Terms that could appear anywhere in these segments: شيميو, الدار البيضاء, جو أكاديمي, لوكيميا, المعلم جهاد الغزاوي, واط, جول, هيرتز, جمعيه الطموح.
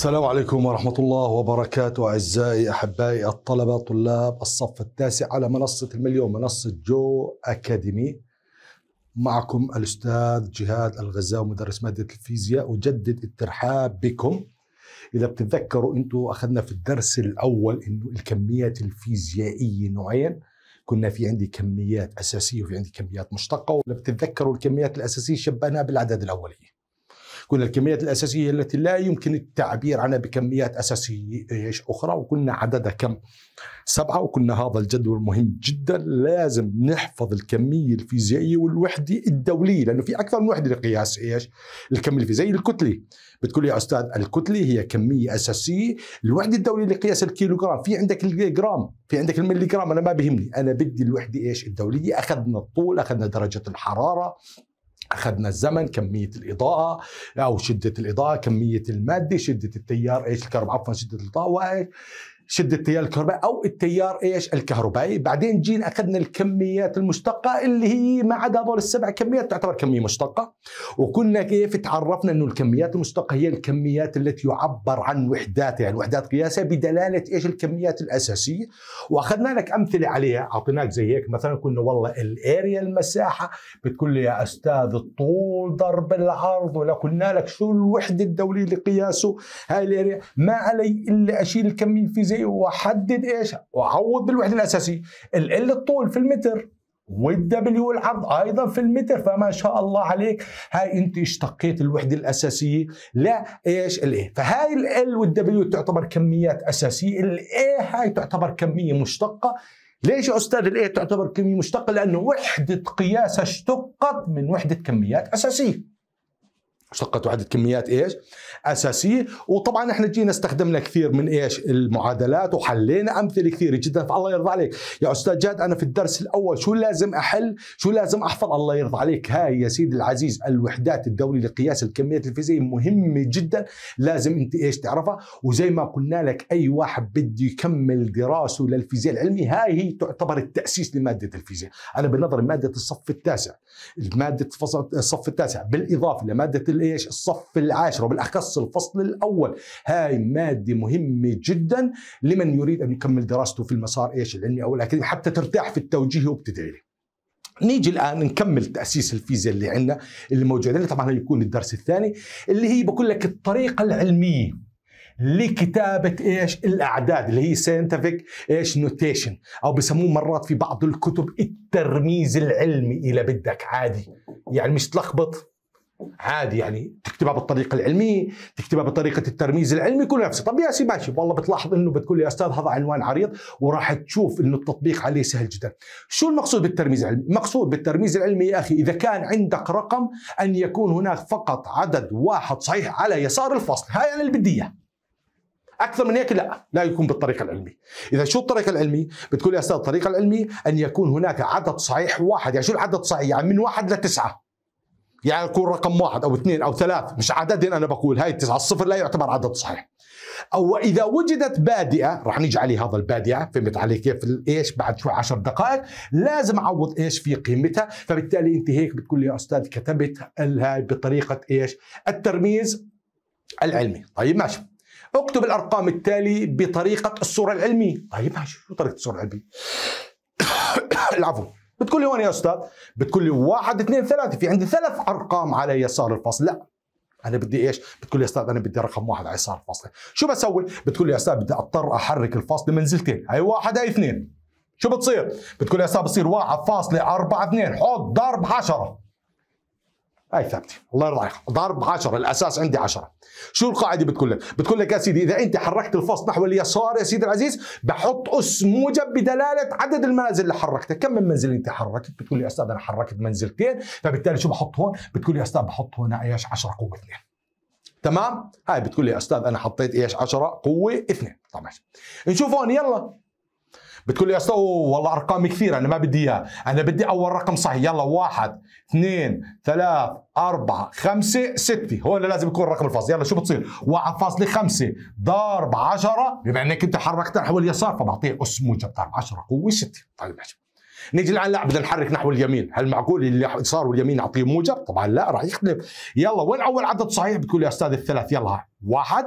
السلام عليكم ورحمة الله وبركاته. أعزائي أحبائي الطلبة طلاب الصف التاسع على منصة المليون، منصة جو أكاديمي. معكم الأستاذ جهاد الغزاوي مدرس مادة الفيزياء. أجدد الترحاب بكم. إذا بتتذكروا أنتوا أخذنا في الدرس الأول إنه الكميات الفيزيائية نوعين، كنا في عندي كميات أساسية وفي عندي كميات مشتقة. وإذا بتتذكروا الكميات الأساسية شبهناها بالأعداد الأولية، كنا الكميات الأساسية التي لا يمكن التعبير عنها بكميات أساسية أخرى، وكنا عددها كم؟ 7. وكنا هذا الجدول مهم جدا، لازم نحفظ الكمية الفيزيائية والوحدة الدولية، لأنه في أكثر من وحدة لقياس الكمية الفيزيائية. الكتلة، بتقول يا أستاذ الكتلة هي كمية أساسية، الوحدة الدولية لقياس الكيلوغرام، في عندك الجرام، في عندك الملي جرام، أنا ما بيهمني، أنا بدي الوحدة الدولية. أخذنا الطول، أخذنا درجة الحرارة، أخذنا الزمن، كمية الإضاءة أو شدة الإضاءة، كمية المادة، شدة التيار الكهرباء، عفوا شدة الإضاءة، شدة التيار الكهربائي أو التيار الكهربائي. بعدين جينا أخذنا الكميات المشتقة اللي هي ما عدا هذول السبع كميات تعتبر كمية مشتقة. وكنا كيف تعرفنا إنه الكميات المشتقة هي الكميات التي يعبر عن وحداتها، يعني وحدات قياسها بدلالة الكميات الأساسية. وأخذنا لك أمثلة عليها، أعطيناك زي هيك مثلا، كنا والله الأريا المساحة، بتقول لي يا أستاذ الطول ضرب العرض، ولا قلنا لك شو الوحدة الدولية لقياسه هاي الأريا، ما علي إلا أشيل الكمية الفيزيائية واحدد واعوض بالوحده الاساسيه. ال الطول في المتر، والدبليو العرض ايضا في المتر، فما شاء الله عليك، هاي انت اشتقيت الوحده الاساسيه لا الايه. فهاي ال والدبليو تعتبر كميات اساسيه، الايه هاي تعتبر كميه مشتقه. ليش يا استاذ الايه تعتبر كميه مشتقه؟ لانه وحده قياسها اشتقت من وحده كميات اساسيه، اشتقت وحدة كميات اساسيه. وطبعا احنا جينا استخدمنا كثير من المعادلات، وحلينا امثله كثيره جدا. فالله يرضى عليك يا استاذ جاد، انا في الدرس الاول شو لازم احل، شو لازم احفظ؟ الله يرضى عليك، هاي يا سيدي العزيز الوحدات الدوليه لقياس الكميات الفيزيائيه مهمه جدا، لازم انت تعرفها. وزي ما قلنا لك، اي واحد بده يكمل دراسه للفيزياء العلمي، هاي هي تعتبر التاسيس لماده الفيزياء. انا بنظري ماده الصف التاسع، ماده الصف التاسع بالاضافه لماده الصف العاشر، وبالاخص الفصل الاول، هاي ماده مهمه جدا لمن يريد ان يكمل دراسته في المسار العلمي او الاكاديمي، حتى ترتاح في التوجيه وبتدعي له. نيجي الان نكمل تاسيس الفيزياء اللي عندنا اللي موجوده، اللي طبعا هيكون الدرس الثاني، اللي هي بقول لك الطريقه العلميه لكتابة الأعداد، اللي هي scientific notation، أو بسموه مرات في بعض الكتب الترميز العلمي، إذا بدك عادي، يعني مش تلخبط، عادي يعني تكتبها بالطريقه العلميه، تكتبها بطريقه الترميز العلمي، كل نفسه. طب يا سي ماشي، والله بتلاحظ انه بتقول يا استاذ هذا عنوان عريض، وراح تشوف انه التطبيق عليه سهل جدا. شو المقصود بالترميز العلمي؟ المقصود بالترميز العلمي يا اخي، اذا كان عندك رقم ان يكون هناك فقط عدد واحد صحيح على يسار الفصل، هاي انا اللي بدي اياها. اكثر من هيك لا يكون بالطريقه العلميه. اذا شو الطريقه العلميه؟ بتقول يا استاذ الطريقه العلميه ان يكون هناك عدد صحيح واحد، يعني شو العدد صحيح؟ يعني من 1 ل 9. يعني يكون رقم 1 أو 2 أو 3 مش عددين، أنا بقول هاي 9 0 لا يعتبر عدد صحيح. أو إذا وجدت بادئة، رح نيجي عليه هذا البادئة، فهمت علي كيف بعد شوي 10 دقائق لازم أعوض في قيمتها. فبالتالي أنت هيك بتقول لي يا أستاذ كتبت هاي بطريقة الترميز العلمي. طيب ماشي، اكتب الأرقام التالي بطريقة الصورة العلمية. طيب ماشي، شو طريقة الصورة العلمية؟ العفو. بتقول لي وين يا استاذ؟ بتقول لي 1 2 3، في عندي 3 أرقام على يسار الفصل، لا انا بدي بتقول لي يا استاذ انا بدي رقم 1 على يسار الفصل، شو بسوي؟ بتقول لي يا استاذ بدي اضطر احرك الفاصل منزلتين، هي 1 هي 2، شو بتصير؟ بتقول لي يا استاذ بصير 1.42 حط ضرب 10، هاي ثابته، الله يرضى عليك، ضرب 10، الاساس عندي 10. شو القاعده بتقول لك؟ بتقول لك يا سيدي اذا انت حركت الفصل نحو اليسار يا سيدي العزيز، بحط اس موجب بدلاله عدد المنازل اللي حركتها، كم من منزل انت حركت؟ بتقول لي يا استاذ انا حركت منزلتين، فبالتالي شو بحط هون؟ بتقول لي يا استاذ بحط هون 10 قوة 2. تمام؟ هاي بتقول لي يا استاذ انا حطيت 10 قوة 2. طب ماشي، نشوف هون يلا. بتقول لي يا استاذ والله ارقام كثيره انا ما بدي اياها، انا بدي اول رقم صحيح، يلا 1 2 3 4 5 6، هون لازم يكون رقم الفاصل. يلا شو بتصير؟ 1.5 ضرب 10، بما انك انت حركت نحو اليسار فبعطيه اس موجب ضرب 10 قوه 6. طيب ماشي، نيجي الان لا بدنا نحرك نحو اليمين، هل معقول اللي صار واليمين نعطيه موجب؟ طبعا لا، راح يختلف. يلا وين اول عدد صحيح؟ بتقول يا استاذ الثلاث. يلا واحد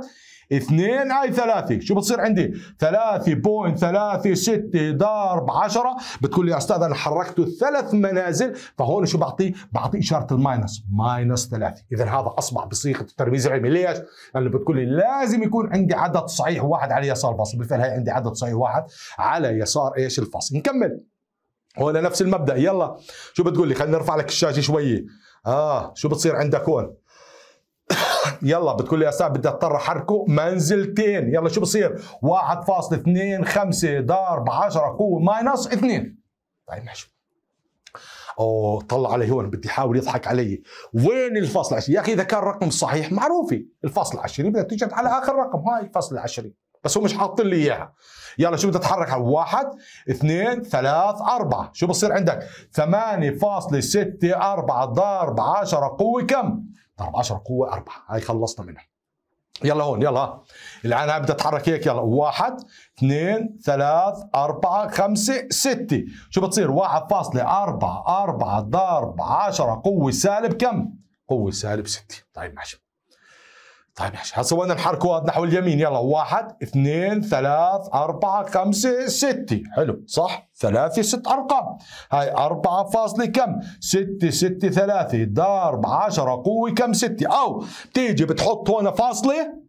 اثنين هاي ثلاثة، شو بتصير عندي؟ 3.36 ضرب 10، بتقول لي يا استاذ انا حركته ثلاث منازل، فهون شو بعطيه؟ بعطيه اشارة الماينس، ماينس 3، إذا هذا أصبح بصيغة الترميز العلمي، ليش؟ لأنه بتقول لي لازم يكون عندي عدد صحيح واحد على يسار الفص، بالفعل هي عندي عدد صحيح واحد على يسار ايش الفص. نكمل. هون نفس المبدأ، يلا شو بتقول لي؟ خلينا نرفع لك الشاشة شوية. شو بتصير عندك هون؟ يلا بتقول لي يا استاذ بدي اضطر احركه منزلتين، يلا شو بصير؟ 1.25 ضرب 10 قوة ماينس 2. طيب ماشي. طلع علي هون بدي يحاول يضحك علي، وين الفاصلة 20؟ يا اخي اذا كان الرقم الصحيح معروفة، الفاصلة 20 بدها تيجي على اخر رقم، هاي فاصلة 20، بس هو مش حاطين لي اياها. يلا شو بدي اتحرك على 1 2 3 4، شو بصير عندك؟ 8.64 ضرب 10 قوة كم؟ ضرب 10 قوة 4، هاي خلصنا منها. يلا هون يلا الآن هاي بدي أتحرك هيك، يلا 1 2 3 4 5 6، شو بتصير؟ 1.44 ضرب 10 قوة سالب كم؟ قوة سالب 6. طيب ماشي. هسه وين نحركه نحو اليمين؟ يلا 1 2 3 4 5 6، حلو صح؟ 3 6 أرقام، هاي 4 فاصلة كم؟ 6 6 3 ضرب 10 قوة كم 6، أو بتيجي بتحط هون فاصلة،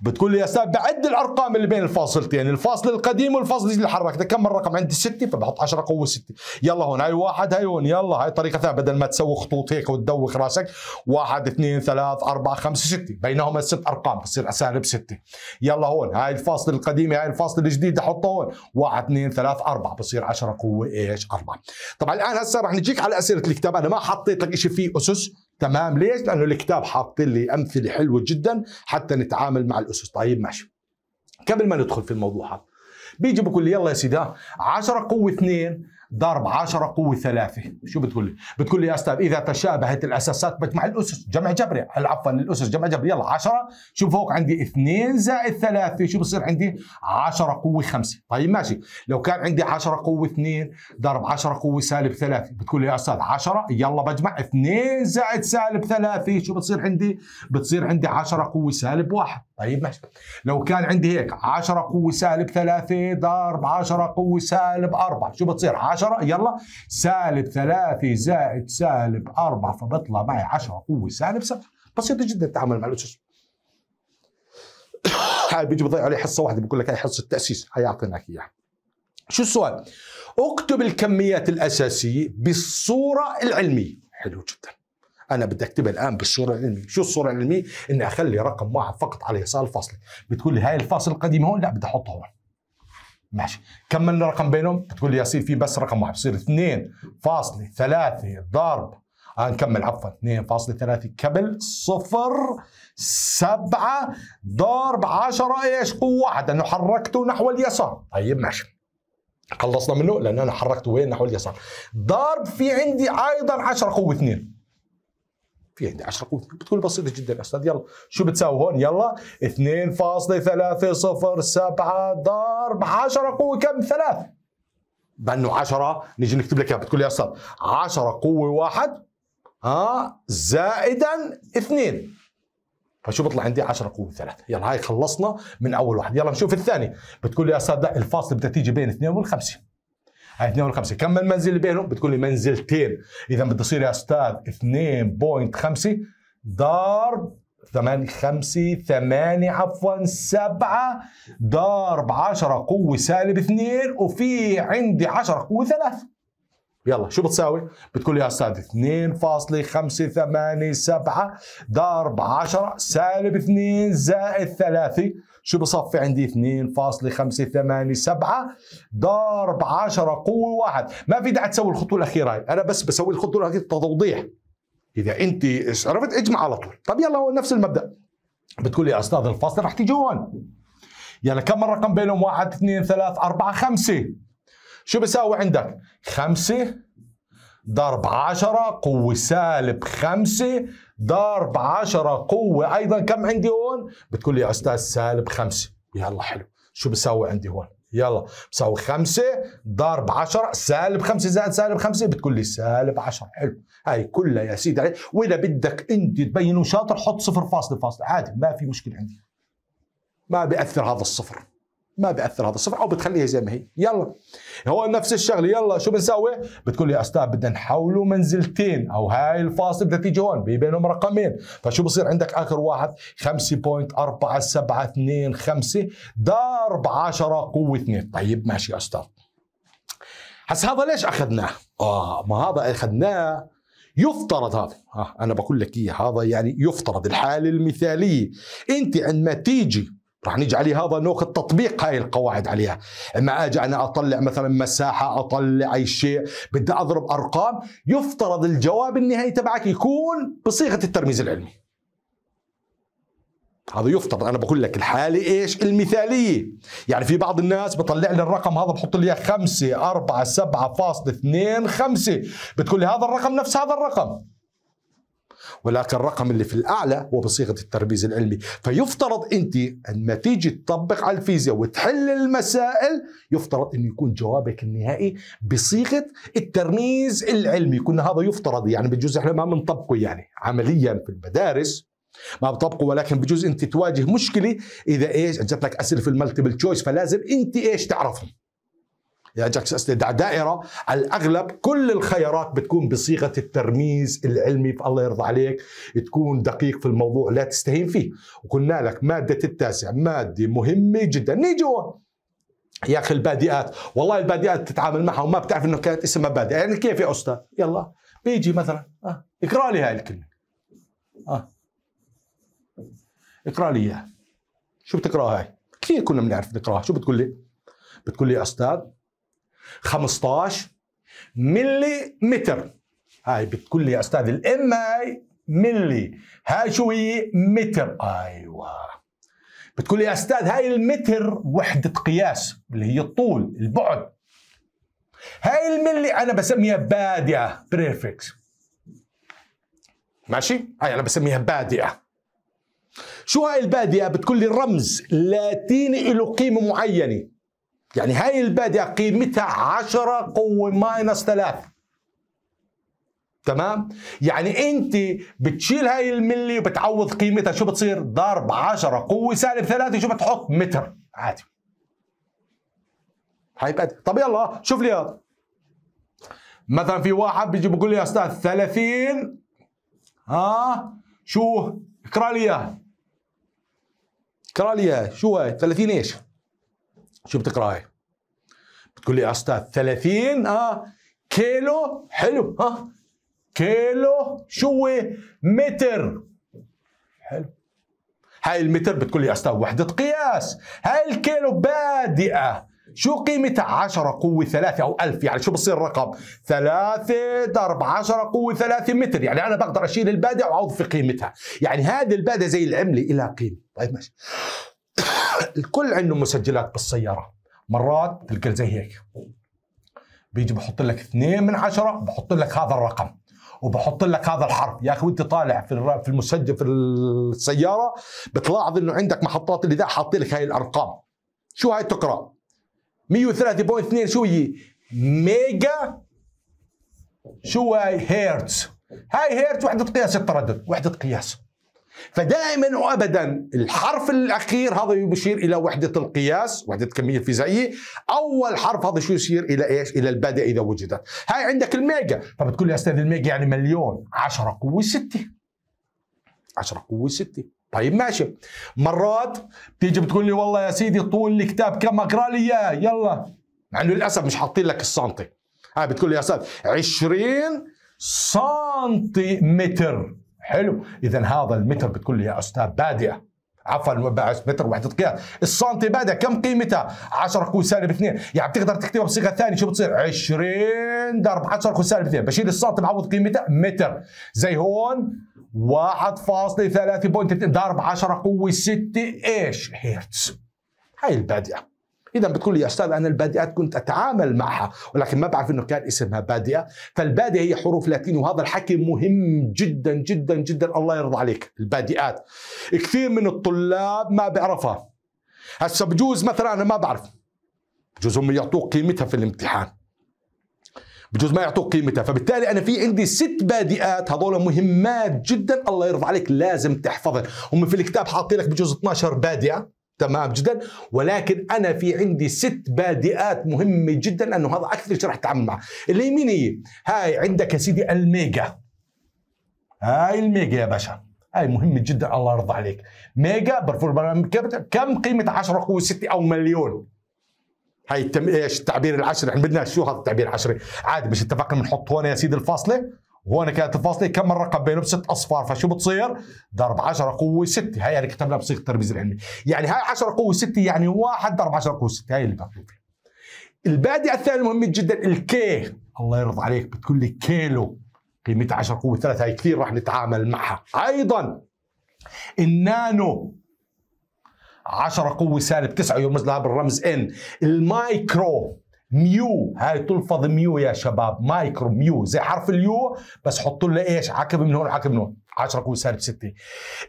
بتقول لي يا أستاذ بعد الأرقام اللي بين الفاصلتين، الفاصلة القديم والفاصلة اللي حركتها، كم الرقم عندي 6، فبحط 10 قوة 6. يلا هون هاي 1 هاي هون، يلا هاي طريقة ثانية بدل ما تسوي خطوط هيك وتدوخ راسك، 1 2 3 4 5 6، بينهما 6 أرقام بتصير سالب 6. يلا هون هاي الفاصلة القديمة هاي الفاصلة الجديدة حطها هون، 1 2 3 4 بصير 10 قوة ايش 4. طبعا الآن هسه رح نجيك على أسئلة الكتاب، أنا ما حطيت لك شيء فيه أسس، تمام؟ ليش؟ لأنه الكتاب حاط لي أمثلة حلوة جدا حتى نتعامل مع الأسس. طيب ماشي. قبل ما ندخل في الموضوع هذا بيجي بقول لي يلا يا سيدي 10 قوة 2 ضرب 10 قوة 3، شو بتقول لي؟ بتقول لي يا أستاذ إذا تشابهت الأساسات بجمع الأسس، جمع جبري، عفوا الأسس جمع جبري. يلا 10، شو فوق عندي 2 زائد 3، شو بصير عندي؟ 10 قوة 5. طيب ماشي، لو كان عندي 10 قوة 2 ضرب 10 قوة سالب 3، بتقول لي يا أستاذ 10، يلا بجمع 2 زائد سالب 3، شو بتصير عندي؟ بتصير عندي 10 قوة سالب 1. طيب ماشي، لو كان عندي هيك 10 قوة سالب 3 ضرب 10 قوة سالب 4، شو بتصير؟ 10، يلا سالب 3 زائد سالب 4، فبطلع معي 10 قوة سالب 7. بسيطة جدا التعامل مع الأسس. هاي بيجي بضيع عليه حصة واحدة، بقول لك هاي حصة تأسيس، حيعطيناك إياها. شو السؤال؟ اكتب الكميات الأساسية بالصورة العلمية. حلو جدا. أنا بدي أكتبها الآن بالصورة العلمية، شو الصورة العلمية؟ إني أخلي رقم 1 فقط على يسار الفاصلة. بتقول لي هاي الفاصلة القديمة هون، لا بدي أحطها هون. ماشي، كملنا رقم بينهم، بتقول لي يصير في بس رقم 1، بصير 2.3 ضرب، نكمل عفوا 2.3 كبل 0.7 ضرب 10 ايش قوة 1، لأنه حركته نحو اليسار. طيب ماشي، خلصنا منه لأن أنا حركته وين؟ نحو اليسار. ضرب في عندي أيضا 10 قوة 2، في عندي 10 قوة، بتقول بسيطة جدا يا أستاذ. يلا شو بتساوي هون؟ يلا 2.307 ضرب 10 قوة كم؟ 3. بأنه 10 نيجي نكتب لك اياها، بتقول يا أستاذ 10 قوة 1 زائدا 2، فشو بطلع عندي؟ 10 قوة 3. يلا هاي خلصنا من أول واحد. يلا نشوف الثاني، بتقول لي يا أستاذ لا الفاصلة بدها تيجي بين 2 وال5. هاي 2 و5، كم المنزل اللي بينهم؟ بتقول لي منزلتين، إذا بدي أصير يا أستاذ 2.5 ضرب 7 ضرب 10 قوة سالب 2، وفي عندي 10 قوة 3. يلا شو بتساوي؟ بتقول لي يا أستاذ 2.587 ضرب 10 سالب 2 زائد 3، شو بصفي عندي؟ 2.587 ضرب 10 قوة 1. ما في داعي تسوي الخطوة الأخيرة هاي، أنا بس بسوي الخطوة الأخيرة توضيح، إذا أنت عرفت اجمع على طول. طب يلا هو نفس المبدأ، بتقول لي يا أستاذ الفاصلة رح تيجي هون، يلا كم الرقم بينهم؟ 1 2 3 4 5، شو بيساوي عندك؟ 5 ضرب 10 قوة سالب 5 ضرب 10 قوة أيضا كم عندي هون؟ بتقول لي يا أستاذ سالب 5. يلا حلو، شو بيساوي عندي هون؟ يلا بتساوي 5 ضرب 10 سالب 5 زائد سالب 5 بتقول لي سالب 10. حلو هاي كلها يا سيدي عليك. واذا بدك انت تبينه شاطر حط صفر فاصلة فاصلة عادي، ما في مشكله عندي، ما بياثر هذا الصفر، ما بياثر هذا الصفر، او بتخليها زي ما هي. يلا هو نفس الشغله. يلا شو بنسوي؟ بتقول لي يا استاذ بدنا نحوله منزلتين، او هاي الفاصله بدها تيجي هون بينهم رقمين، فشو بصير عندك اخر واحد 5.4725 ضرب 10 قوة 2. طيب ماشي يا استاذ، هسه هذا ليش اخذناه؟ ما هذا اخذناه يفترض هذا، انا بقول لك اياه هذا يعني يفترض الحاله المثاليه. انت عندما تيجي رح نيجي عليه هذا نوخذ تطبيق هاي القواعد عليها، اما اجي انا اطلع مثلا مساحه، اطلع اي شيء، بدي اضرب ارقام، يفترض الجواب النهائي تبعك يكون بصيغه الترميز العلمي. هذا يفترض، انا بقول لك الحاله ايش؟ المثاليه. يعني في بعض الناس بطلع لي الرقم هذا بحط لي 5.47.25 بتقول لي هذا الرقم نفس هذا الرقم، ولكن الرقم اللي في الأعلى هو بصيغة الترميز العلمي. فيفترض أنت عندما تيجي تطبق على الفيزياء وتحل المسائل يفترض أن يكون جوابك النهائي بصيغة الترميز العلمي. كنا هذا يفترض، يعني بجوز احنا ما بنطبقه يعني عمليا في المدارس ما بطبقه، ولكن بجوز أنت تواجه مشكلة إذا إيش أجت لك أسئلة في المالتيبل تشويس، فلازم أنت إيش تعرفهم. يا جاكس أسئلة دائرة على الأغلب كل الخيارات بتكون بصيغة الترميز العلمي، فالله يرضى عليك تكون دقيق في الموضوع، لا تستهين فيه. وقلنا لك مادة التاسع مادة مهمة جدا. نيجي يا أخي البادئات، والله البادئات تتعامل معها وما بتعرف إنه كانت اسمها بادئة، يعني كيف يا أستاذ؟ يلا بيجي مثلا اقرأ لي هاي الكلمة، اقرأ لي إياها. شو بتقرأها هاي؟ كثير كنا بنعرف نقرأها. شو بتقول لي؟ بتقول لي يا أستاذ 15 ملي متر. هاي بتقول لي يا استاذ الام هاي ملي، هاي شو هي؟ متر. ايوه بتقول لي يا استاذ هاي المتر وحدة قياس اللي هي الطول البعد، هاي الملي انا بسميها بادئة بريفكس، ماشي؟ هاي انا بسميها بادئة. شو هاي البادئة؟ بتقول لي الرمز لاتيني له قيمة معينة، يعني هاي البادئة قيمتها 10 قوة -3. تمام؟ يعني انت بتشيل هاي الملي وبتعوض قيمتها، شو بتصير؟ ضرب 10 قوة -3، شو بتحط؟ متر عادي. هاي بادئة. طب يلا شوف لي هذا. مثلا في واحد بيجي بقول لي يا استاذ 30 شو؟ اقرا لي اياها. اقرا لي اياها، شو هاي؟ 30 ايش؟ شو بتقرأ هاي؟ بتقول لي يا أستاذ 30 كيلو. حلو كيلو شو؟ متر. حلو هاي المتر بتقول لي يا أستاذ وحدة قياس، هاي الكيلو بادئة شو قيمتها؟ 10 قوة 3 أو 1000، يعني شو بصير الرقم؟ 3 × 10 قوة 3 متر، يعني أنا بقدر أشيل البادئة وأعوض في قيمتها، يعني هذه البادئة زي العملة إلها قيمة. طيب ماشي. الكل عنده مسجلات بالسيارة، مرات تلقى زي هيك بيجي بحط لك 2/10، بحط لك هذا الرقم وبحط لك هذا الحرف. يا اخي وانت طالع في المسجل في السيارة بتلاحظ انه عندك محطات الاذاعة حاطين لك هاي الارقام، شو هاي؟ تقرأ 103.2 شو هي؟ ميجا. شو هاي؟ هيرتز. هاي هيرتز وحدة قياس التردد، وحدة قياس، فدائما وابدا الحرف الاخير هذا يشير الى وحده القياس، وحده كميه فيزيائيه، اول حرف هذا شو يشير الى ايش؟ الى البادئه اذا وجدت. هاي عندك الميجا، فبتقول لي يا استاذ الميجا يعني مليون، 10 قوة 6، 10 قوة 6. طيب ماشي. مرات بتيجي بتقول لي والله يا سيدي طول الكتاب كم؟ اقرا لي اياه. يلا مع انه للاسف مش حاطين لك السنتي. بتقول لي يا استاذ 20 سنتيمتر. حلو اذا هذا المتر بتقول لي يا استاذ بادئه، عفوا متر وحده قياس، السنتي بادئه كم قيمتها؟ 10 قوة -2، يعني بتقدر تكتبها بصيغه ثانيه. شو بتصير؟ 20 × 10⁻²، بشيل السنتي بعوض قيمتها متر. زي هون 1.3.2 × 10⁶ ايش؟ هرتز. هاي البادئه. إذا بتقول لي يا أستاذ أنا البادئات كنت أتعامل معها ولكن ما بعرف إنه كان اسمها بادئة، فالبادئة هي حروف لاتين، وهذا الحكي مهم جدا جدا جدا. الله يرضى عليك البادئات كثير من الطلاب ما بيعرفها. هسا بجوز مثلا أنا ما بعرف بجوز هم يعطوك قيمتها في الامتحان، بجوز ما يعطوك قيمتها. فبالتالي أنا في عندي 6 بادئات هذول مهمات جدا، الله يرضى عليك لازم تحفظها. هم في الكتاب حاطين لك بجوز 12 بادئة تمام جدا، ولكن أنا في عندي 6 بادئات مهمة جدا، لأنه هذا أكثر شيء راح تتعامل معه. اللي يميني هاي عندك يا سيدي الميجا، هاي الميجا يا باشا، هاي مهمة جدا الله يرضى عليك. ميجا كم قيمة 10 قوة 6 أو مليون؟ هاي ايش التعبير العشري؟ احنا بدناش شو هذا التعبير العشري، عادي مش اتفقنا بنحط هون يا سيدي الفاصلة، وهون كانت الفاصلة كم الرقم بينهم 6 أصفار، فشو بتصير؟ ضرب 10 قوة 6، هاي اللي كتبناها بصيغة الترميز العلمي، يعني هاي 10 قوة 6 يعني 1 ضرب 10 قوة 6، هاي اللي مكتوب. البادئ الثاني مهم جدا الكي، الله يرضى عليك بتقول لي كيلو، قيمتها 10 قوة 3، هاي كثير راح نتعامل معها. أيضا النانو 10 قوة -9 يرمز لها بالرمز N. المايكرو ميو، هاي تلفظ ميو يا شباب، مايكرو ميو زي حرف اليو بس حطوا له ايش؟ عقب من هون عقب من هون، 10 قوة -6.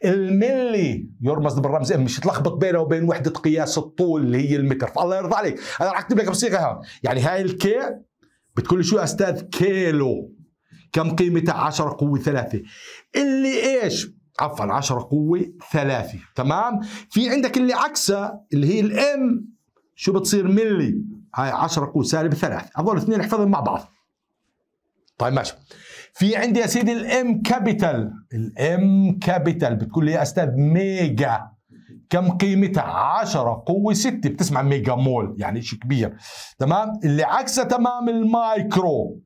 الملي يرمز بالرمز M، مش تلخبط بينه وبين وحدة قياس الطول اللي هي المتر، فالله يرضى عليك انا راح اكتب لك بصيغة هون، يعني هاي الكي بتقول لي شو يا استاذ؟ كيلو، كم قيمتها؟ 10 قوة 3، اللي ايش؟ عفوا 10 قوة 3 تمام. في عندك اللي عكسها اللي هي الام، شو بتصير؟ ملي، هاي 10 قوة -3، هذول الاثنين احفظهم مع بعض. طيب ماشي. في عندي يا سيدي الام كابيتال، الام كابيتال بتقول لي يا استاذ ميجا، كم قيمتها؟ 10 قوة 6، بتسمع ميجا مول يعني شيء كبير تمام. اللي عكسها تمام المايكرو،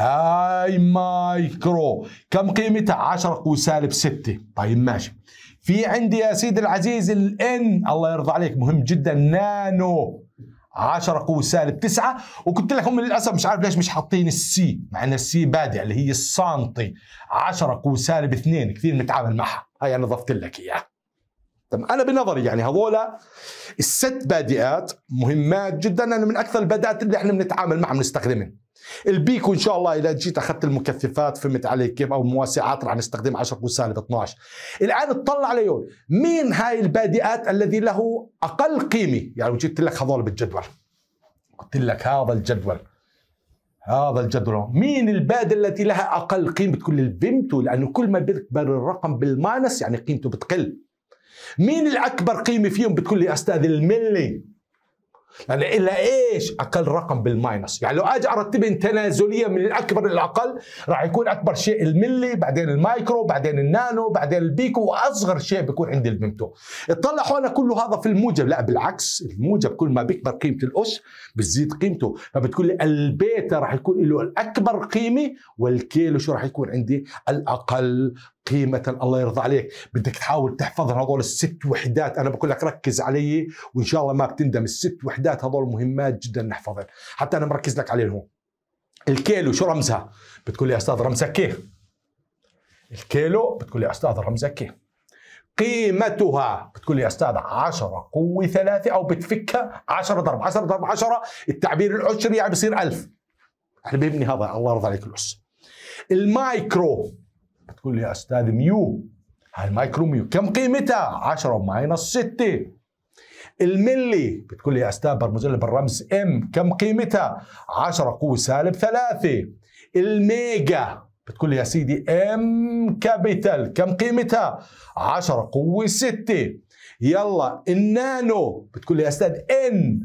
هاي مايكرو كم قيمتها؟ 10 قوة -6. طيب ماشي. في عندي يا سيدي العزيز الان، الله يرضى عليك مهم جدا، نانو 10 قوة -9، وكنت لك هم للاسف مش عارف ليش مش حاطين السي، مع ان السي بادئ اللي هي السانتي، 10 قوة -2 كثير بنتعامل معها، هاي انا ضفت لك اياها. طب انا بنظري يعني هذولا ال6 بادئات مهمات جدا، لانه من اكثر البادئات اللي احنا بنتعامل معها بنستخدمها. البيكو ان شاء الله اذا جيت اخذت المكثفات فهمت علي كيف، او المواسعات راح نستخدم 10 قوة -12. الان اطلع ليون مين هاي البادئات الذي له اقل قيمه، يعني جبت لك هذول بالجدول، قلت لك هذا الجدول، هذا الجدول مين البادئ التي لها اقل قيمه؟ بتقول لي البيمتو، لانه كل ما بيكبر الرقم بالماينس يعني قيمته بتقل. مين الاكبر قيمه فيهم؟ بتقول لي استاذ الملي، يعني إلا إيش؟ أقل رقم بالماينس، يعني لو أجي أرتبهم تنازليا من الأكبر إلى الأقل راح يكون أكبر شيء الملي، بعدين المايكرو، بعدين النانو، بعدين البيكو، وأصغر شيء بيكون عندي البيمتو. اطلع هون كله هذا في الموجب، لا بالعكس، الموجب كل ما بيكبر قيمة الأس بتزيد قيمته، فبتقول لي البيتا راح يكون له الأكبر قيمة، والكيلو شو راح يكون عندي؟ الأقل قيمة. الله يرضى عليك بدك تحاول تحفظ هذول ال6 وحدات، أنا بقول لك ركز علي وإن شاء الله ما بتندم. ال6 وحدات هذول مهمات جدا نحفظهم، حتى أنا مركز لك عليهم. الكيلو شو رمزها؟ بتقول لي أستاذ رمزها كي، الكيلو بتقول لي أستاذ رمزها كي. قيمتها بتقول لي أستاذ 10 قوة 3، أو بتفكها 10 ضرب 10 ضرب 10، التعبير العشري يعني بصير 1000. أنا بيهمني هذا الله يرضى عليك الأس. المايكرو بتقول لي يا استاذ ميو، هاي المايكرو ميو كم قيمتها؟ 10 - 6. الملي بتقول لي يا استاذ برمز لها بالرمز ام، كم قيمتها؟ 10 قوة -3. الميجا بتقول لي يا سيدي ام كابيتال، كم قيمتها؟ 10 قوة 6. يلا النانو بتقول لي يا استاذ ان،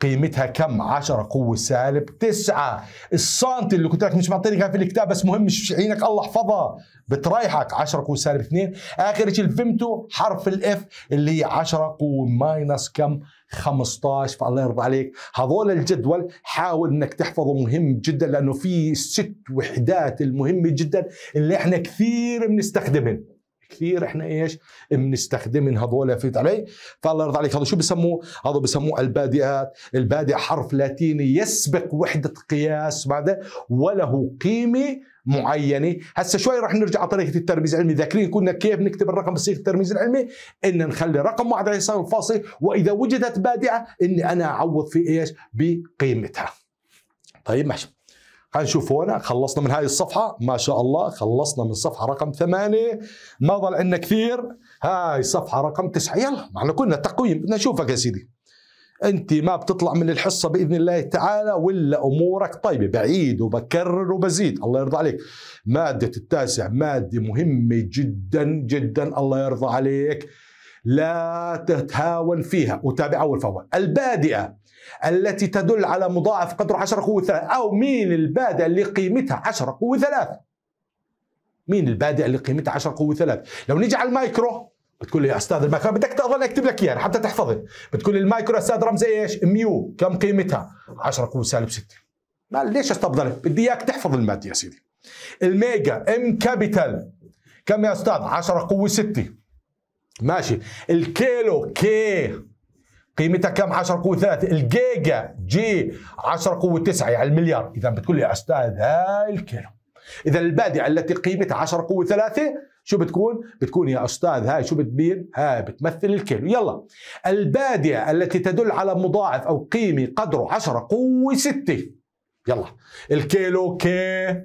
قيمتها كم؟ 10 قوة -9. السنتي اللي قلت لك مش معطينك في الكتاب بس مهم، مش عينك الله احفظها بتريحك، 10 قوة -2. اخر شيء الفيمتو حرف الاف اللي هي 10 قوة -15، فالله يرضى عليك هذول الجدول حاول انك تحفظه، مهم جدا لانه في 6 وحدات المهمه جدا اللي احنا كثير بنستخدمهم، كثير احنا ايش؟ بنستخدمن هذول، فهمت علي؟ فالله يرضى عليك هذا شو بسموه؟ هذا بسموه البادئات، البادئ حرف لاتيني يسبق وحدة قياس بعده وله قيمة معينة. هسه شوي راح نرجع على طريقة الترميز العلمي، ذاكرين كنا كيف نكتب الرقم بصيغة الترميز العلمي؟ إن نخلي رقم واحد على يسار الفاصل، وإذا وجدت بادئة إني أنا أعوض في ايش؟ بقيمتها. طيب ماشي. هنشوف هنا خلصنا من هاي الصفحة، ما شاء الله خلصنا من صفحة رقم 8، ما ضل عندنا كثير. هاي صفحة رقم 9، يلا معنا كنا التقويم بدنا نشوفك يا سيدي. انت ما بتطلع من الحصه باذن الله تعالى ولا امورك طيبه. بعيد وبكرر وبزيد، الله يرضى عليك. ماده التاسع ماده مهمه جدا جدا، الله يرضى عليك، لا تتهاون فيها. وتابع اول فاول. البادئه التي تدل على مضاعف قدره 10 قوة 3، او مين البادئه اللي قيمتها 10 قوة 3؟ مين البادئه اللي قيمتها 10 قوة 3؟ لو نيجي على المايكرو بتقول لي يا استاذ المايكرو، بدك تظل اكتب لك اياها يعني حتى تحفظها. بتقول لي المايكرو استاذ رمز ايش؟ ميو، كم قيمتها؟ 10 قوة -6. ما ليش استفضل؟ بدي اياك تحفظ الماده يا سيدي. الميجا ام كابيتال كم يا استاذ؟ 10 قوة 6. ماشي. الكيلو كي قيمتها كم؟ 10 قوة 3. الجيجا جي 10 قوة 9 يعني المليار. اذا بتقول لي يا استاذ هاي الكيلو. اذا البادئه التي قيمتها 10 قوة 3 شو بتكون؟ بتكون يا استاذ هاي شو بتبين؟ هاي بتمثل الكيلو. يلا البادئه التي تدل على مضاعف او قيمه قدره 10 قوة 6. يلا الكيلو كي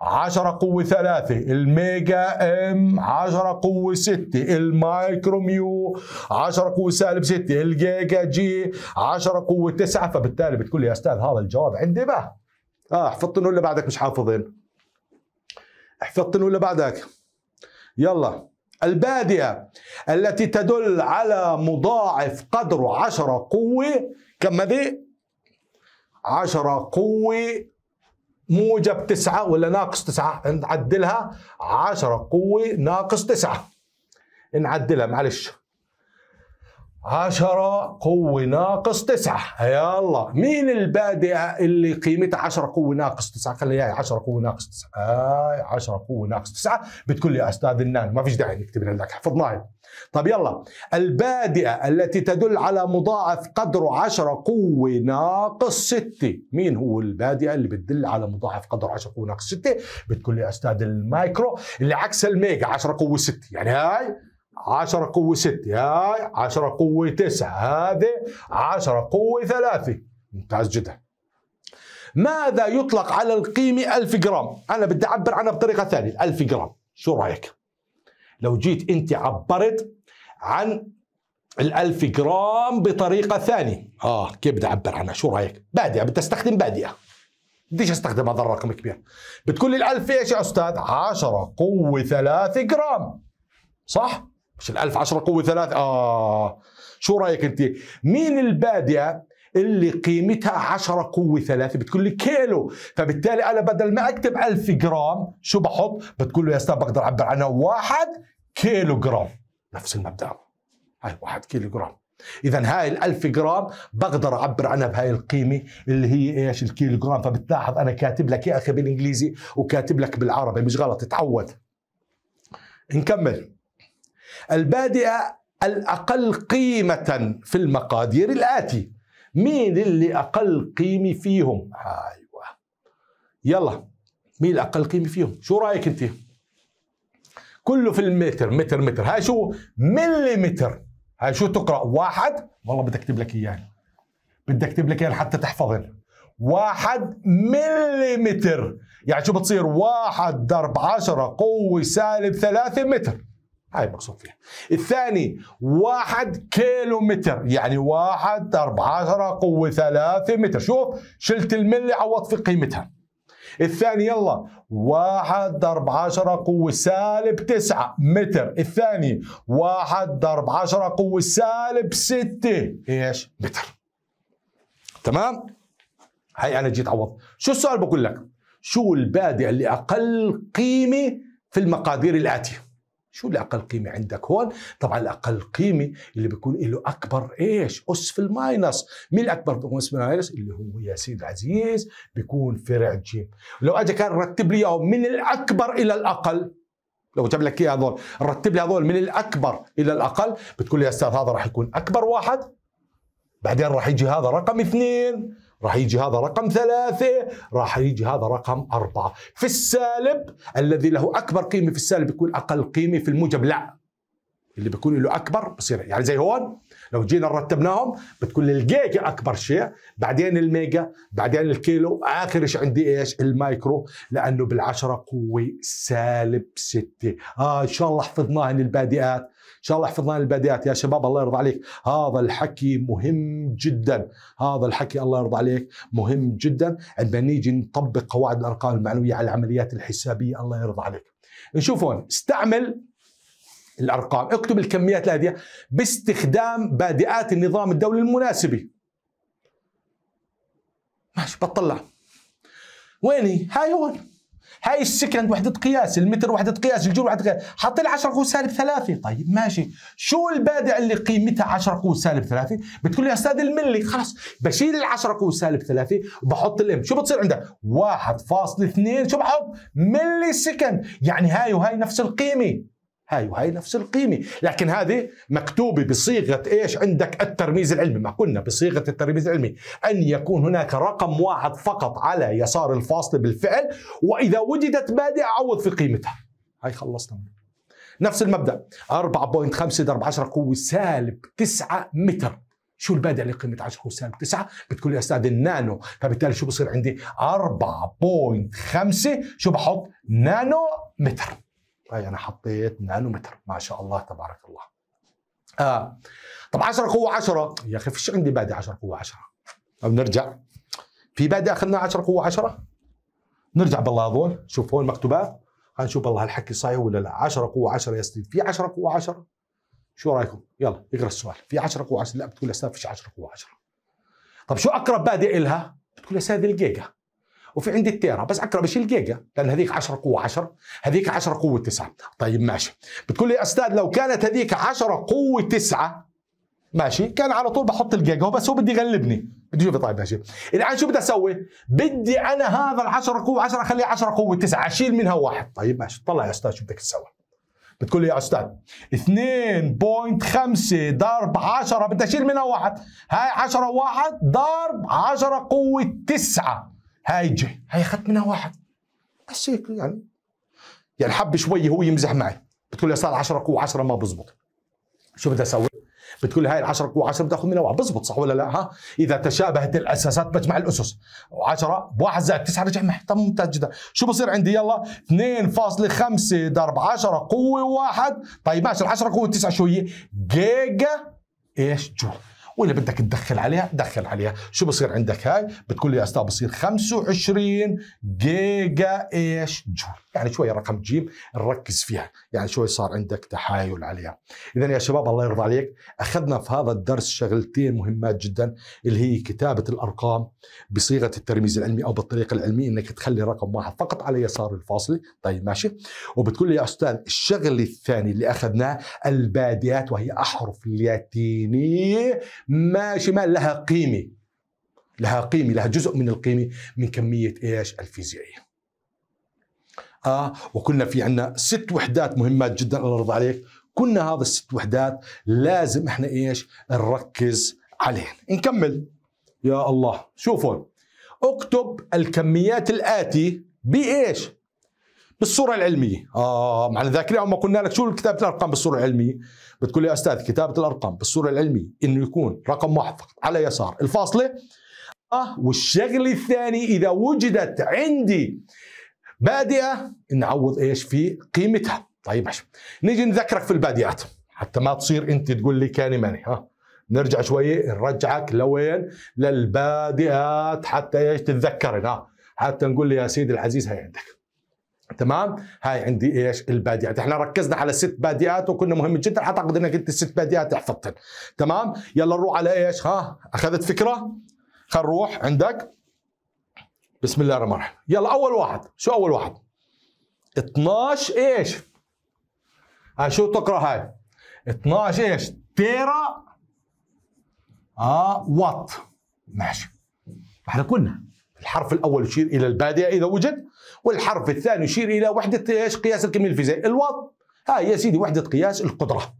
10 قوة 3، الميجا ام 10 قوة 6، المايكرو ميو 10 قوة -6، الجيجا جي 10 قوة 9. فبالتالي بتقول لي يا استاذ هذا الجواب عندي بقى. حفظتن ولا بعدك مش حافظين؟ حفظتن ولا بعدك؟ يلا البادئة التي تدل على مضاعف قدره 10 قوة كم هذه؟ 10 قوة -9 ولا -9 نعدلها 10 قوة -9 نعدلها معلش 10 قوة -9. يلا مين البادئة اللي قيمتها 10 قوة -9؟ خليها هي 10 قوة -9. هاي 10 قوة -9 بتقول لي يا استاذ النان ما فيش داعي نكتب عندك، حفظناها. طب يلا البادئة التي تدل على مضاعف قدره 10 قوة -6، مين هو البادئة اللي بتدل على مضاعف قدره 10 قوة -6؟ بتقول لي يا استاذ المايكرو اللي عكس الميجا 10 قوة 6، يعني هاي 10 قوة 6، هاي 10 قوة 9، هذه 10 قوة 3. ممتاز جدا. ماذا يطلق على القيمة 1000 جرام؟ أنا بدي أعبر عنها بطريقة ثانية. 1000 جرام، شو رأيك؟ لو جيت أنت عبرت عن 1000 جرام بطريقة ثانية، كيف بدي أعبر عنها؟ شو رأيك؟ بادئة، بدي أستخدم بادئة. بديش أستخدم هذا الرقم كبير. بتقول لي ال1000 إيش يا أستاذ؟ 10 قوة 3 جرام. صح؟ مش ال1000 10 قوة 3. شو رايك انت؟ مين البادئه اللي قيمتها 10 قوة 3؟ بتقول لي كيلو. فبالتالي انا بدل ما اكتب 1000 جرام شو بحط؟ بتقول له يا استاذ بقدر اعبر عنها 1 كيلو جرام. نفس المبدا، هاي 1 كيلو جرام. اذا هاي ال1000 جرام بقدر اعبر عنها بهاي القيمه اللي هي ايش؟ الكيلو جرام. فبتلاحظ انا كاتب لك يا اخي بالانجليزي وكاتب لك بالعربي، مش غلط، اتعود. نكمل. البادئة الأقل قيمة في المقادير الآتي، مين اللي أقل قيمة فيهم؟ أيوة. يلا مين الأقل قيمة فيهم؟ شو رأيك أنت؟ كله في المتر، متر متر. هاي شو؟ مليمتر. هاي شو تقرأ؟ 1، والله بدي أكتب لك إياه، يعني بدي أكتب لك إياه يعني حتى تحفظها. 1 مليمتر يعني شو بتصير؟ 1 × 10⁻³ متر. هاي مقصود فيها. الثاني 1 كيلو متر يعني 1 × 10⁻³ متر. شوف شلت الملي عوضت في قيمتها. الثاني يلا 1 × 10⁻³ متر. الثاني 1 × 10⁻⁶ ايش؟ متر. تمام؟ هاي انا جيت عوض. شو السؤال بقول لك؟ شو البادئ اللي اقل قيمه في المقادير الاتيه؟ شو اللي اقل قيمه عندك هون؟ طبعا الاقل قيمه اللي بيكون له اكبر ايش؟ اس في الماينس. مين الاكبر اس في الماينس؟ اللي هو يا سيدي العزيز بيكون فرع ج. لو اجى كان رتب لي اياهم من الاكبر الى الاقل، لو جاب لك اياه هذول رتب لي هذول من الاكبر الى الاقل، بتقول لي يا استاذ هذا راح يكون اكبر 1، بعدين راح يجي هذا رقم 2، راح يجي هذا رقم 3، راح يجي هذا رقم 4. في السالب الذي له أكبر قيمة في السالب يكون أقل قيمة، في الموجب لا. اللي بيكون له اكبر بصير يعني زي هون لو جينا رتبناهم بتكون الجيجا اكبر شيء، بعدين الميجا، بعدين الكيلو، اخر شيء عندي ايش؟ المايكرو، لانه بالعشره قوه سالب 6. ان شاء الله حفظناهن البادئات، ان شاء الله حفظناهن البادئات يا شباب الله يرضى عليك، هذا الحكي مهم جدا، هذا الحكي الله يرضى عليك مهم جدا عندما نيجي نطبق قواعد الارقام المعنويه على العمليات الحسابيه الله يرضى عليك. نشوف هون استعمل الارقام، اكتب الكميات الآتية باستخدام بادئات النظام الدولي المناسبة. ماشي بطلع ويني؟ هاي هون، هاي السكند وحدة قياس، المتر وحدة قياس، الجول وحدة قياس، حط لي 10 قوة سالب 3. طيب ماشي، شو البادئ اللي قيمتها 10 قوة سالب 3؟ بتقول لي يا استاذ الملي، خلص بشيل ال 10 قوة سالب 3 وبحط الام، شو بتصير عندك؟ 1.2 شو بحط؟ ملي سكند، يعني هاي وهاي نفس القيمة. هاي وهي نفس القيمة، لكن هذه مكتوبة بصيغة ايش عندك؟ الترميز العلمي، ما قلنا بصيغة الترميز العلمي أن يكون هناك رقم واحد فقط على يسار الفاصلة بالفعل، وإذا وجدت بادئة عوض في قيمتها. هاي خلصنا نفس المبدأ، 4.5 ضرب 10 قوة سالب 9 متر. شو البادئ اللي قيمة 10 قوة سالب 9؟ بتقول لي يا استاذ النانو، فبالتالي شو بصير عندي؟ 4.5 شو بحط؟ نانو متر. هاي انا حطيت نانومتر، ما شاء الله تبارك الله. طب 10 قوة 10 يا اخي فيش عندي بادئ 10 قوة 10. طب نرجع، في بادئ اخذنا 10 قوة 10؟ نرجع بالله هذول، شوف هون مكتوبات، خلينا نشوف والله هالحكي صحيح ولا لا. 10 قوة 10 يا سيدي، في 10 قوة 10؟ شو رايكم؟ يلا اقرا السؤال، في 10 قوة 10؟ لا بتقول يا استاذ فيش 10 قوة 10. طب شو اقرب بادئ إلها؟ بتقول يا استاذ الجيجا. وفي عندي التيرا، بس اقرب شيء الجيجا، لان هذيك 10 قوة 10، هذيك 10 قوة 9. طيب ماشي، بتقول لي يا استاذ لو كانت هذيك 10 قوة 9 ماشي، كان على طول بحط الجيجا، بس هو بدي يغلبني، بدي شوف. طيب ماشي، الان شو بدي اسوي؟ بدي انا هذا ال 10 قوة 10 اخليه 10 قوة 9، اشيل منها واحد. طيب ماشي، طلع يا استاذ شو بدك تسوي؟ بتقول لي يا استاذ 2.5 ضرب 10 بدي اشيل منها واحد، هاي 10 واحد ضرب 10 قوة 9. هاي جي، هاي اخذت منها واحد بس هيك، يعني حب شوي هو يمزح معي. بتقول لي يا استاذ 10 قوة 10 ما بزبط، شو بدي اسوي؟ بتقول لي هاي ال 10 قوة 10 بدي اخذ منها واحد، بزبط صح ولا لا؟ ها، اذا تشابهت الاساسات بجمع الاسس، 10 1 زائد 9 رجع معي. طب ممتاز جدا، شو بصير عندي؟ يلا 2.5 ضرب 10 قوة 1. طيب ماشي، ال 10 قوة 9 شو هي؟ جيجا ايش جول، ولا بدك تدخل عليها دخل عليها. شو بصير عندك هاي؟ بتقول لي يا استاذ بصير 25 جيجا ايش جول، يعني شوي رقم جيم نركز فيها، يعني شوي صار عندك تحايل عليها. اذا يا شباب الله يرضى عليك، اخذنا في هذا الدرس شغلتين مهمات جدا، اللي هي كتابة الارقام بصيغة الترميز العلمي او بالطريقة العلمية، انك تخلي رقم واحد فقط على يسار الفاصلة. طيب ماشي، وبتقول لي يا استاذ الشغل الثاني اللي اخذناه البادئات، وهي احرف لاتينية ماشي، ما لها قيمة، لها قيمة، لها جزء من القيمة من كمية ايش؟ الفيزيائية. وكنا في عندنا 6 وحدات مهمات جدا الله يرضى عليك، كنا هذا ال6 وحدات لازم احنا ايش؟ نركز عليهم. نكمل يا الله، شوفوا اكتب الكميات الآتي بايش؟ بالصورة العلمية. معنا ذاكرين ما قلنا لك شو كتابة الأرقام بالصورة العلمية؟ بتقول لي يا أستاذ كتابة الأرقام بالصورة العلمية إنه يكون رقم واحد فقط على يسار الفاصلة. والشغل الثاني إذا وجدت عندي بادئة نعوض إيش في قيمتها. طيب ماشي، نيجي نذكرك في البادئات حتى ما تصير أنت تقول لي كاني ماني. نرجع شوي، نرجعك لوين؟ للبادئات حتى إيش تتذكرين، حتى نقول لي يا سيدي العزيز هاي عندك. تمام، هاي عندي ايش؟ البادئات. احنا ركزنا على 6 بادئات وكنا مهم جدا، اعتقد انك انت ال6 بادئات حفظتن. تمام، يلا نروح على ايش؟ اخذت فكره؟ خلينا نروح عندك، بسم الله الرحمن الرحيم. يلا اول واحد، شو اول واحد؟ 12 ايش؟ شو تقرا هاي؟ 12 ايش؟ تيرا وات. ماشي، احنا كنا الحرف الاول يشير الى البادئه اذا وجد، والحرف الثاني يشير الى وحده ايش؟ قياس الكميه الفيزيائيه. الوات هاي يا سيدي وحده قياس القدره.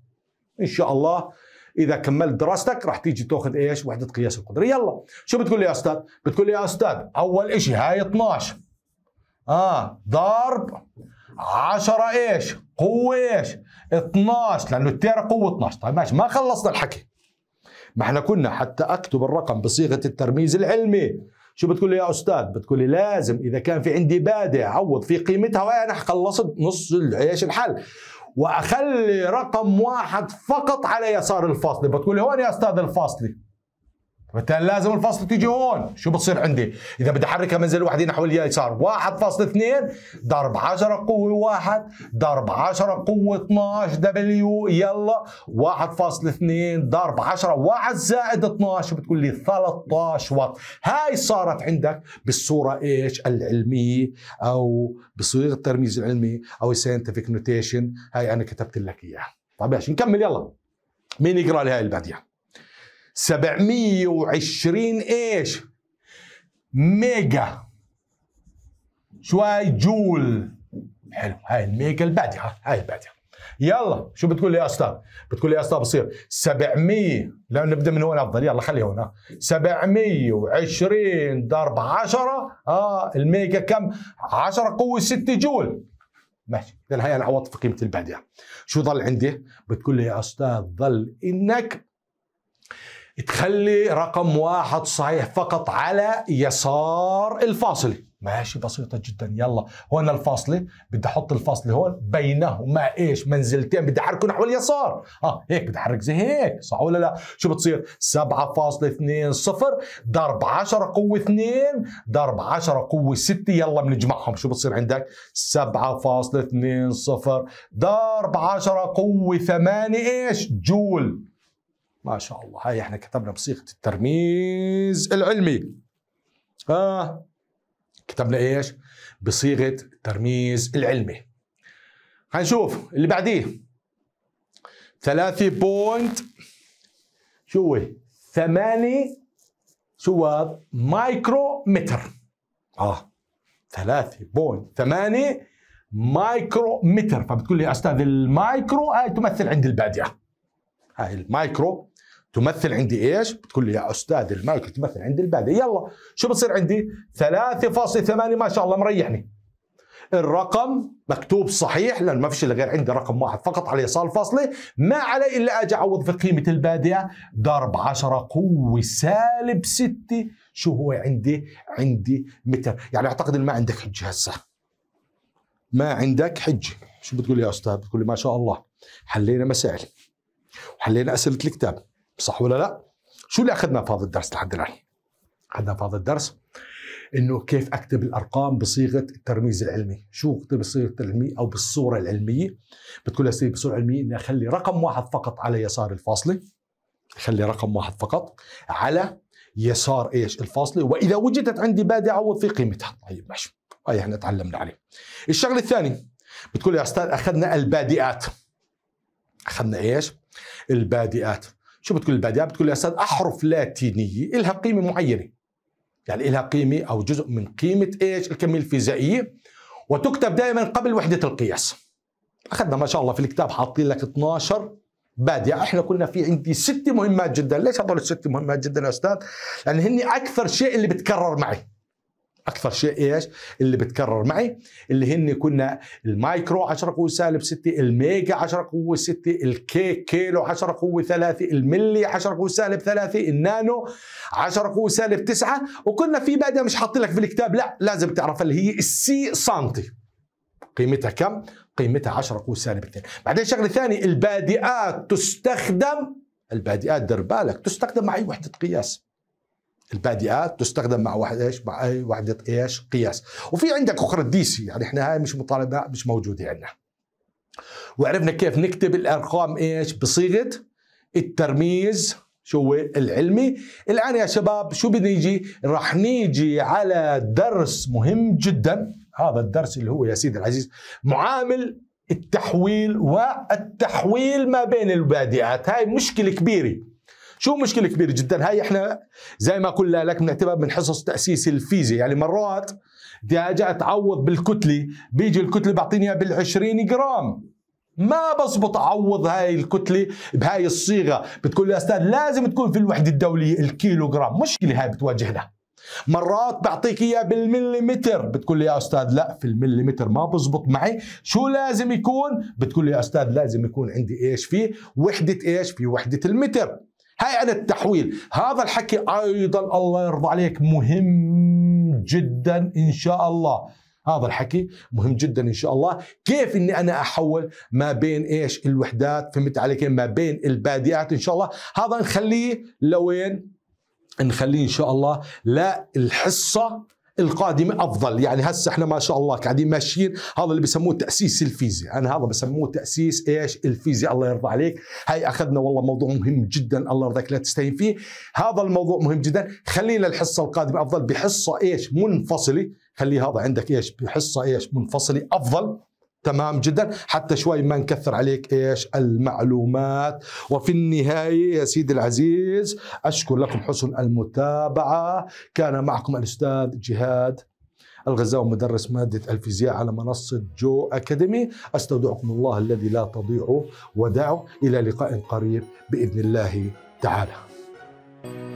ان شاء الله اذا كملت دراستك راح تيجي تاخذ ايش؟ وحده قياس القدره. يلا شو بتقول لي يا استاذ؟ بتقول لي يا استاذ اول شيء هاي 12 ضرب 10 ايش؟ قوة ايش؟ 12، لأنه التيرا قوة 12. طيب ماشي، ما خلصنا الحكي. ما احنا كنا حتى أكتب الرقم بصيغة الترميز العلمي، شو بتقول لي يا أستاذ؟ بتقول لي لازم إذا كان في عندي بادئ عوض في قيمتها، وأنا خلصت نص ايش الحل، وأخلي رقم واحد فقط على يسار الفاصلة. بتقول لي هون يا أستاذ الفاصلة، فبالتالي لازم الفاصلة تيجي هون. شو بتصير عندي؟ إذا بدي أحركها منزل وحدي نحو اليسار، 1.2 ضرب 10 قوة 1 ضرب 10 قوة 12 دبليو، يلا 1.2 ضرب 10 1 زائد 12 بتقول لي 13 واط. هاي صارت عندك بالصورة ايش؟ العلمية، أو بصيغة الترميز العلمي، أو الساينتفك نوتيشن. هاي أنا كتبت لك إياها. طيب ماشي، نكمل يلا. مين يقرأ لي هاي اللي بعديها؟ 720 ايش؟ ميجا. شوي جول. حلو، هاي الميجا البعدها، هاي البعدها. يلا شو بتقول لي يا استاذ؟ بتقول لي يا استاذ بصير 700، لأن نبدا من هون افضل، يلا خليها هون. 720 ضرب 10، الميجا كم؟ 10 قوة 6 جول. ماشي، اذا هاي انا عوضت في قيمة البعدها. شو ظل عندي؟ بتقول لي يا استاذ ظل انك تخلي رقم واحد صحيح فقط على يسار الفاصلة. ماشي، بسيطة جدا. يلا هون الفاصلة، بدي احط الفاصلة هون، بينهما ايش؟ منزلتين، بدي احركه نحو اليسار. هيك بدي احرك زي هيك، صح ولا لا؟ شو بتصير؟ 7.20 ضرب 10 قوة 2 ضرب 10 قوة 6، يلا بنجمعهم. شو بتصير عندك؟ 7.20 ضرب 10 قوة 8 ايش؟ جول. ما شاء الله، هاي احنا كتبنا بصيغة الترميز العلمي. كتبنا ايش؟ بصيغة الترميز العلمي. هنشوف اللي بعديه. 3.8 مايكرومتر. 3.8 مايكرومتر. فبتقول لي يا استاذ المايكرو هاي تمثل عندي البادئة. هاي المايكرو تمثل عندي ايش؟ بتقول لي يا استاذ المايكرو تمثل عندي البادئ. يلا شو بتصير عندي؟ 3.8. ما شاء الله مريحني، الرقم مكتوب صحيح، لأن ما فيش الا غير عندي رقم واحد فقط على يسار الفاصلة. ما علي الا اجي اعوض في قيمة البادئة ضرب 10 قوة سالب 6. شو هو عندي؟ عندي متر. يعني اعتقد ما عندك حجة هسه، ما عندك حجة. شو بتقول لي يا استاذ؟ بتقول لي ما شاء الله حلينا مسائل وحلينا أسئلة الكتاب، صح ولا لا؟ شو اللي أخذنا في هذا الدرس لحد الآن؟ أخذنا في هذا الدرس إنه كيف أكتب الأرقام بصيغة الترميز العلمي. شو أكتب بصيغة العلمية أو بالصورة العلمية؟ بتقول لي بالصورة العلمية إني أخلي رقم واحد فقط على يسار الفاصلة، أخلي رقم واحد فقط على يسار إيش؟ الفاصلة، وإذا وجدت عندي بادئة أعوض في قيمتها. طيب ماشي، هاي إحنا تعلمنا عليه. الشغلة الثانية بتقول لي يا أستاذ أخذنا البادئات. أخذنا إيش؟ البادئات. شو بتقول البادئات؟ بتقول يا استاذ احرف لاتينيه الها قيمه معينه، يعني الها قيمه او جزء من قيمه ايش؟ الكميه الفيزيائيه، وتكتب دائما قبل وحده القياس. اخذنا ما شاء الله في الكتاب حاطين لك 12 بادئه، احنا كنا في عندي 6 مهمات جدا. ليش هذول ال6 مهمات جدا يا استاذ؟ لان هن اكثر شيء اللي بتكرر معي، اكثر شيء ايش اللي بتكرر معي، اللي هن كنا المايكرو 10 قوه سالب 6، الميجا 10 قوه 6، الكيلو 10 قوه 3، الملي 10 قوه سالب 3، النانو 10 قوه سالب 9. وكنا في بادئه مش حاطين لك في الكتاب، لا لازم تعرف اللي هي السي سنتي، قيمتها كم؟ قيمتها 10 قوه سالب 2. بعدين شغله ثانيه، البادئات تستخدم، البادئات دير بالك تستخدم مع اي وحده قياس. البادئات تستخدم مع واحد ايش؟ مع اي وحده ايش؟ قياس. وفي عندك اخرى الديسي، يعني احنا هاي مش مطالبه، مش موجوده عندنا. وعرفنا كيف نكتب الارقام ايش؟ بصيغه الترميز شو العلمي. الان يا شباب شو بدنا نيجي؟ راح نيجي على درس مهم جدا، هذا الدرس اللي هو يا سيدي العزيز معامل التحويل والتحويل ما بين البادئات. هاي مشكله كبيره. شو مشكلة كبيرة جدا؟ هاي احنا زي ما قلنا لك بنعتبرها من حصص تأسيس الفيزياء. يعني مرات بدي اجي اتعوض بالكتلة، بيجي الكتلة بعطيني اياها بال20 جرام، ما بزبط اعوض هاي الكتلة بهاي الصيغة. بتقول لي يا استاذ لازم تكون في الوحدة الدولية الكيلو جرام. مشكلة هاي بتواجهنا. مرات بعطيك اياه بالمليمتر، بتقول لي يا استاذ لا في المليمتر ما بزبط معي، شو لازم يكون؟ بتقول لي يا استاذ لازم يكون عندي ايش فيه؟ وحدة ايش؟ في وحدة المتر. هاي عن التحويل. هذا الحكي ايضا الله يرضى عليك مهم جدا ان شاء الله، هذا الحكي مهم جدا ان شاء الله. كيف اني انا احول ما بين ايش؟ الوحدات، فهمت عليك؟ ما بين البادئات ان شاء الله. هذا نخليه لوين؟ نخليه ان شاء الله لا الحصه القادمه افضل. يعني هسه احنا ما شاء الله قاعدين ماشيين، هذا اللي بسموه تاسيس الفيزياء، انا هذا بسموه تاسيس ايش؟ الفيزياء. الله يرضى عليك. هاي اخذنا والله موضوع مهم جدا، الله يرضى عليك لا تستهين فيه، هذا الموضوع مهم جدا. خلينا الحصه القادمه افضل بحصه ايش؟ منفصله. خلي هذا عندك ايش؟ بحصه ايش؟ منفصله افضل. تمام جدا، حتى شوي ما نكثر عليك ايش؟ المعلومات. وفي النهايه يا سيدي العزيز اشكر لكم حسن المتابعه، كان معكم الاستاذ جهاد الغزاوي مدرس ماده الفيزياء على منصه جو اكاديمي، استودعكم الله الذي لا تضيع وداعه، الى لقاء قريب باذن الله تعالى.